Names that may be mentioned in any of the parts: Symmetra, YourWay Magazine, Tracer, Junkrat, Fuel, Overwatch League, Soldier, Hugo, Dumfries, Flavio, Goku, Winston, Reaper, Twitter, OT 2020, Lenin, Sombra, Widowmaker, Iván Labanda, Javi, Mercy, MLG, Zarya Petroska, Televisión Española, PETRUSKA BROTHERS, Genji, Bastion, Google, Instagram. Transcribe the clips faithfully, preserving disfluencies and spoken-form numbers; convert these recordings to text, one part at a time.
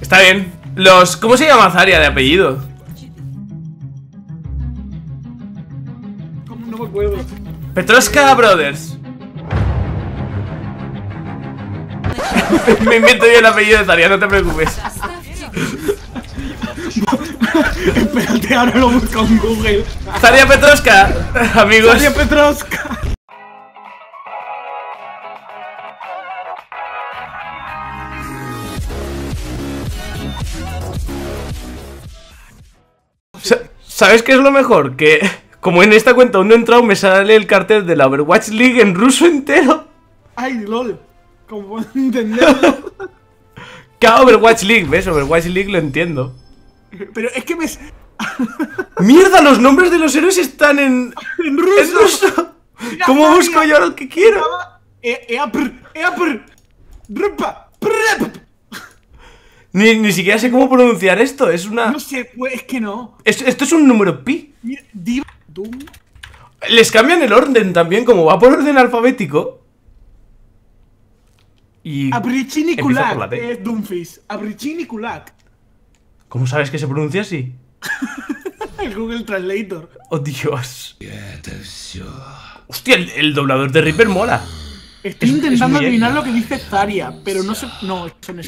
Está bien. Los... ¿Cómo se llama Zarya de apellido? No me acuerdo. Petroska Brothers. Me invento yo el apellido de Zarya, no te preocupes. Espérate, ahora lo busco en Google. Zarya Petroska, amigos. Zarya Petroska. ¿Sabes qué es lo mejor? Que como en esta cuenta aún no he entrado, me sale el cartel de la Overwatch League en ruso entero. Ay, lol. Como puedo entenderlo. ¿Qué Overwatch League? ¿Ves? Overwatch League lo entiendo. Pero es que me... ¡Mierda! Los nombres de los héroes están en... ¡En ruso! En ruso. Mira, ¿cómo mira, busco mira. yo lo que quiero? E -eapr, eapr, rupa, prep. Ni, ni siquiera sé cómo pronunciar esto, es una... No sé, pues es que no. Esto, esto es un número pi. Mira, diva, dum. Les cambian el orden también, como va por orden alfabético. Y... Abrichini Kulak es Dumfries. Abrichini Kulak. ¿Cómo sabes que se pronuncia así? El Google Translator. Oh, Dios. Hostia, el, el doblador de Reaper mola. Estoy es, intentando es adivinar lo que dice Zarya, pero no sé... No, son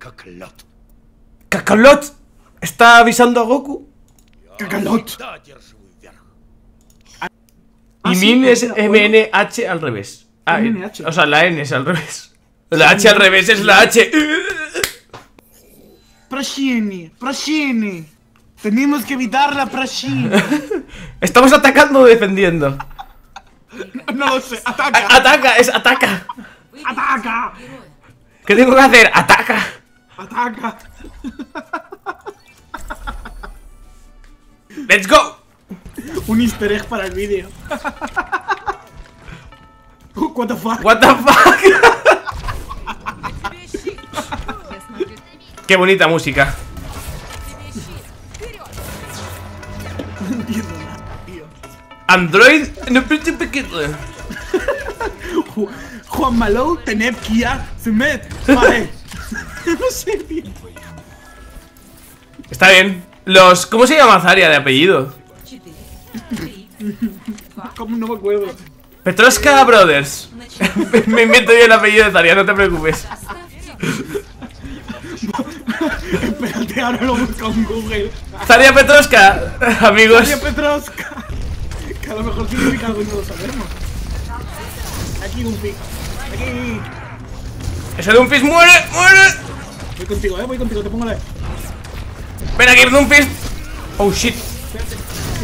Kakalot. ¡Kakalot! ¿Está avisando a Goku? ¡Kakalot! Y Min es M N H al revés. Ah, o sea, la N es al revés. La H al revés es la H. Prashini, Prashini. Tenemos que evitar la Prashini. ¿Estamos atacando o defendiendo? No lo sé, ataca. A ataca, es ataca. Ataca. ¿Qué tengo que hacer? Ataca. Ataca. Let's go. Un easter egg para el vídeo. What the fuck. What the fuck. Qué bonita música. Android no pienso pequeño. Juan Malou tened Kia Sumet. Vale. No sé bien. Está bien. Los... ¿Cómo se llama Zarya de apellido? ¿Cómo no me acuerdo? Petroska Brothers. Me invento yo el apellido de Zarya, no te preocupes. Espérate, ahora lo busco en Google. Zarya Petroska, amigos. Zarya Petroska. Que a lo mejor significa algo y no lo sabemos. Aquí un pico. Aquí. Ese Dumfries muere, muere. Voy contigo, eh, voy contigo, te pongo la E. Ven aquí, Dumfries. Oh shit.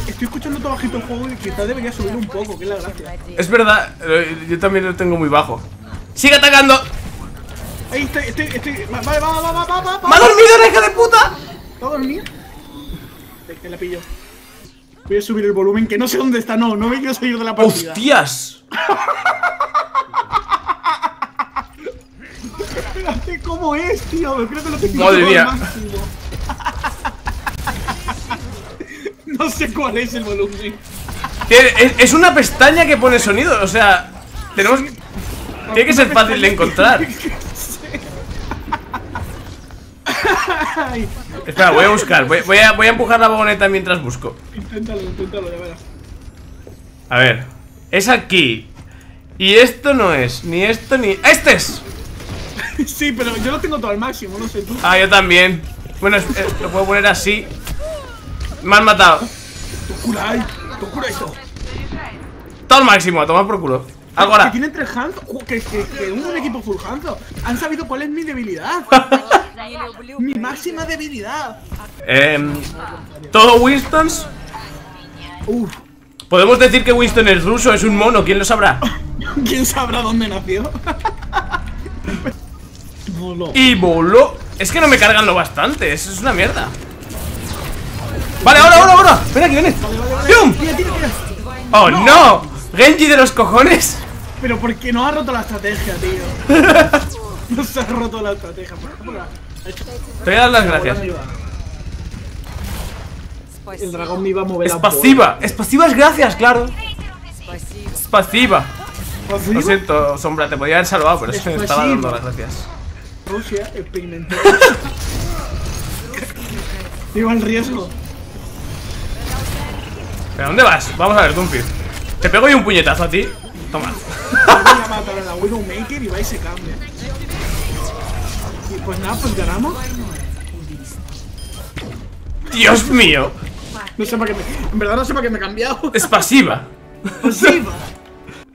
Estoy escuchando todo bajito el juego y quizás debería subir un poco, que es la gracia. Es verdad, yo también lo tengo muy bajo. ¡Sigue atacando! Ahí estoy, estoy, estoy. Vale, va, va, va, va, va, va. ¡Me ha dormido, la hija de puta! ¿Está dormido? Te la pillo. Voy a subir el volumen, que no sé dónde está, no, no me quiero salir de la partida. ¡Hostias! Espérate, ¿cómo es, tío? Me creo que lo tengo. Madre mía. No sé cuál es el volumen. Es, es una pestaña que pone sonido, o sea, tenemos que... Tiene que ser fácil de encontrar. Espera, voy a buscar, voy, voy, a, voy a empujar la vagoneta mientras busco. Inténtalo, inténtalo, ya verás. A ver, es aquí. Y esto no es, ni esto ni... ¡Este es! Sí, pero yo lo tengo todo al máximo, no sé tú. Ah, yo también. Bueno, es, es, lo puedo poner así. Me han matado. Tokurai, Tokurai todo. Todo al máximo, a tomar por culo. Ahora. Que tienen tres hands, que, que, que un equipo full hands. Han sabido cuál es mi debilidad. Mi máxima debilidad. Eh, todo Winstons. Uf. Podemos decir que Winston es ruso, es un mono, ¿quién lo sabrá? ¿Quién sabrá dónde nació? Voló. Y voló. Es que no me cargan lo bastante, eso es una mierda. Vale, ahora, ahora, ahora. Espera, que vienes. Vale, vale, vale. ¡Pum! Tira, tira, tira. ¡Oh, no! no! ¡Genji de los cojones! Pero porque no ha roto la estrategia, tío. No se ha roto la estrategia. Te voy a dar las gracias. El dragón me iba a mover. Es pasiva, es pasiva, es gracias, claro. Es pasiva. Lo siento, Sombra, te podía haber salvado, pero es que me estaba dando las gracias. O sea, experimenté. Iba en riesgo. ¿Pero dónde vas? Vamos a ver, Dumpy. Te pego yo un puñetazo a ti. Toma. Yo voy a matar a la Widowmaker y va y se cambia. Y pues nada, pues ganamos. Dios mío. No sé para qué me... En verdad no sé para qué me he cambiado. Es pasiva. Pasiva.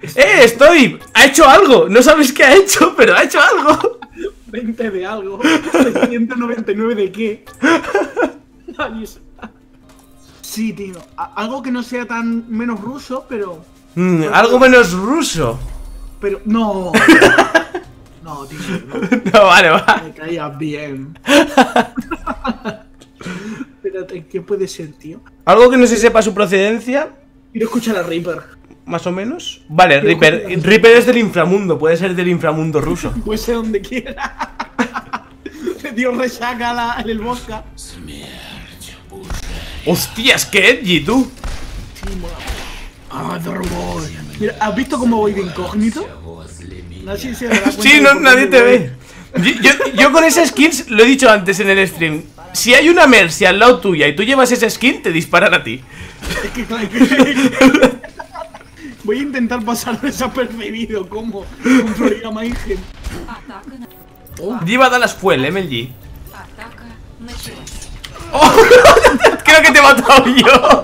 ¡Eh! ¡Estoy! ¡Ha hecho algo! No sabes qué ha hecho, pero ha hecho algo. veinte de algo. seiscientos noventa y nueve de qué. Sí, tío. Algo que no sea tan menos ruso, pero... Mm, algo menos ruso. Pero... No. No, tío. No, no vale, va. Me caías bien. Espérate, ¿qué puede ser, tío? Algo que no se sepa su procedencia. Quiero escuchar a Reaper. Más o menos. Vale, Reaper. Reaper es del inframundo, puede ser del inframundo ruso. Puede ser donde quiera. Ese tío resaca la, en el bosque. ¡Hostias, qué edgy, tú! Mira, ¿has visto cómo voy de incógnito? Nadie se da cuenta. Sí, no, nadie te ve. Yo, yo, yo con esa skin, lo he dicho antes en el stream. Si hay una Mercy al lado tuya y tú llevas esa skin, te disparan a ti. Es que claro, que... Voy a intentar pasar desapercibido, como un programa Ingen. Lleva a las Fuel, M L G. Oh, creo que te he matado yo.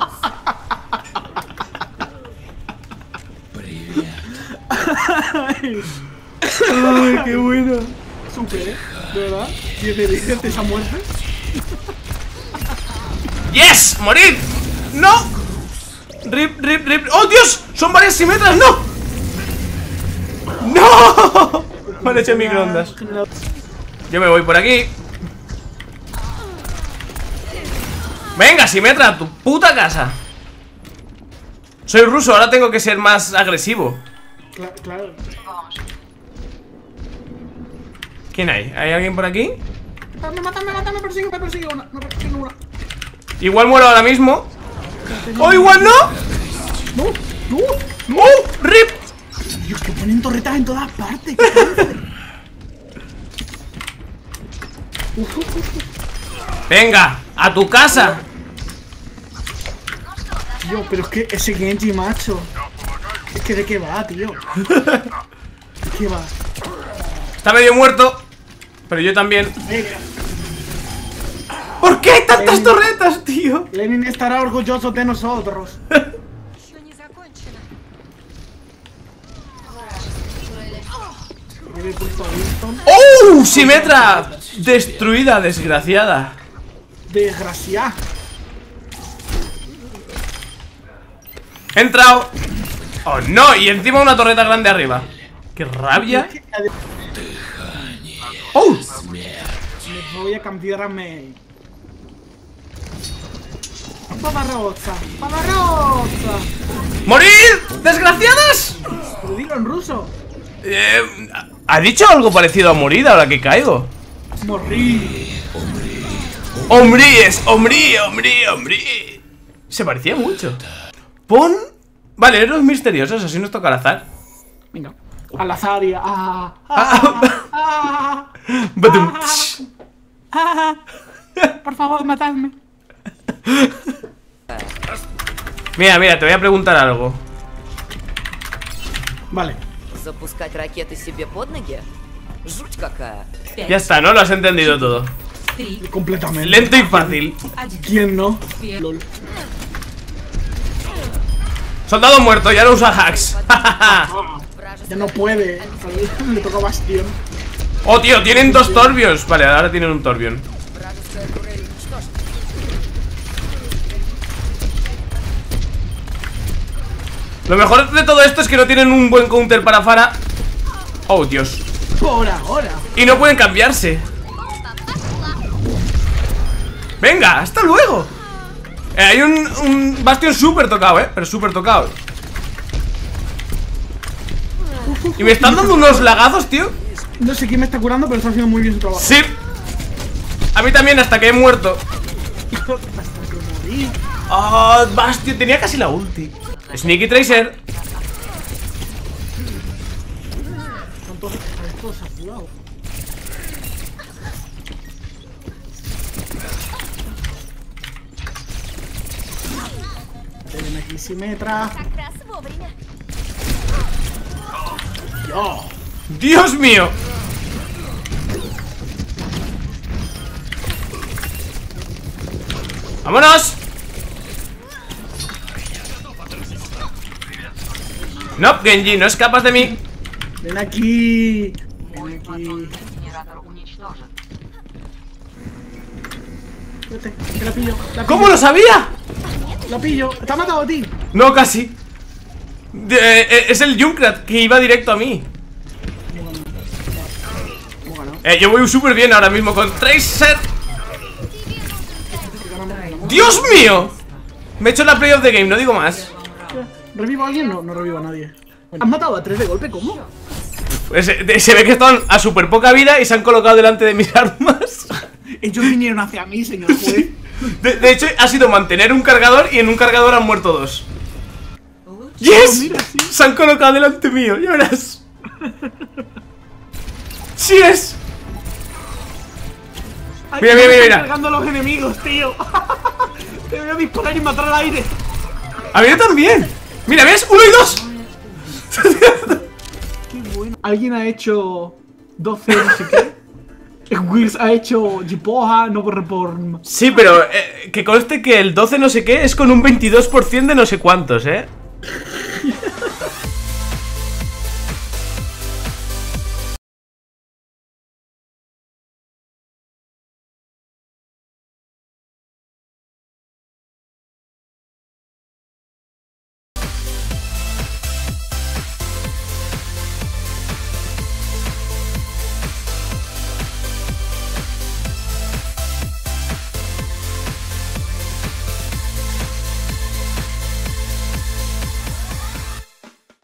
Ay, qué bueno. Super, ¿eh? ¿De verdad? ¿Tienes esa muerte? ¡Yes! ¡Morid! ¡No! Rip, rip, rip. ¡Oh, Dios! ¡Son varias simetras! ¡No! ¡No! Me han hecho microondas. Yo me voy por aquí. ¡Venga, Symmetra! ¡Tu puta casa! Soy ruso, ahora tengo que ser más agresivo. Claro, claro. ¿Quién hay? ¿Hay alguien por aquí? ¡Matame, matame, matame! ¡Persigue, me persigue una! ¡Me persigue una! Igual muero ahora mismo. ¡Oh, igual no! ¡No! ¡No! ¡No! ¡Rip! Dios, que ponen torretas en todas partes. ¡Venga! ¡A tu casa! Tío, pero es que ese Genji, macho. Es que de qué va, tío. ¿De qué va? Está medio muerto. Pero yo también. Venga. ¿Por qué hay tantas Lenin, torretas, tío? Lenin estará orgulloso de nosotros. ¡Oh! ¡Symmetra! Destruida, desgraciada. Desgraciada. He entrado. ¡Oh, no! Y encima una torreta grande arriba. ¡Qué rabia! ¡Oh! Me voy a cambiarme. Pavarrozza, pavarrozza. ¡Morir! ¡Desgraciadas! Lo digo en ruso. Eh, ¿Ha dicho algo parecido a morir ahora que caigo? Morir. Hombríes, hombrí, hombrí, hombrí. Se parecía mucho. Pon... Vale, héroes misteriosos, así nos toca al azar. Venga. Al azar y... Ah, ah, ah, por favor, matadme. Mira, mira, te voy a preguntar algo. Vale. Ya está, ¿no? Lo has entendido todo. Completamente. Lento y fácil. ¿Quién no? Lol. Soldado muerto, ya no usa hacks. Ya no puede. Le toca Bastion. Oh, tío, tienen dos Torbions. Vale, ahora tienen un Torbion. Lo mejor de todo esto es que no tienen un buen counter para Fara. Oh, Dios. Por ahora. Y no pueden cambiarse. Venga, hasta luego. Eh, hay un, un Bastion súper tocado, eh. Pero súper tocado. Y me están dando unos lagazos, tío. No sé quién me está curando, pero está haciendo muy bien su trabajo. Sí. A mí también, hasta que he muerto. Oh, Bastion, tenía casi la ulti. Sneaky Tracer. wow. Ven aquí, Symmetra. ¡Oh! ¡Dios mío! ¡Vámonos! No, Genji, no escapas de mí. Ven aquí. Ven aquí. Vete, que la pillo, la pillo. ¿Cómo lo sabía? Lo pillo. Te ha matado a ti. No, casi. De, eh, es el Junkrat que iba directo a mí. Eh, yo voy súper bien ahora mismo con Tracer. ¡Dios mío! Me he hecho la playoff de game, no digo más. ¿Revivo a alguien? No, no revivo a nadie. ¿Has matado a tres de golpe? ¿Cómo? Pues se, se ve que están a súper poca vida y se han colocado delante de mis armas. Ellos vinieron hacia mí, señor juez. Sí. De, de hecho, ha sido mantener un cargador y en un cargador han muerto dos. Oh, ¡yes! Mira, sí. Se han colocado delante mío, ya verás. ¡Sí es! Ay, mira, mira, mira, mira. Cargando a los enemigos, tío. Te voy a disparar y matar al aire. A mí también. Mira, ¿ves? ¡Uno y dos! Qué bueno. Alguien ha hecho doce, no sé qué. Wills ha hecho Jipoha, no por reform. Sí, pero eh, que conste que el doce no sé qué es con un veintidós por ciento de no sé cuántos, ¿eh?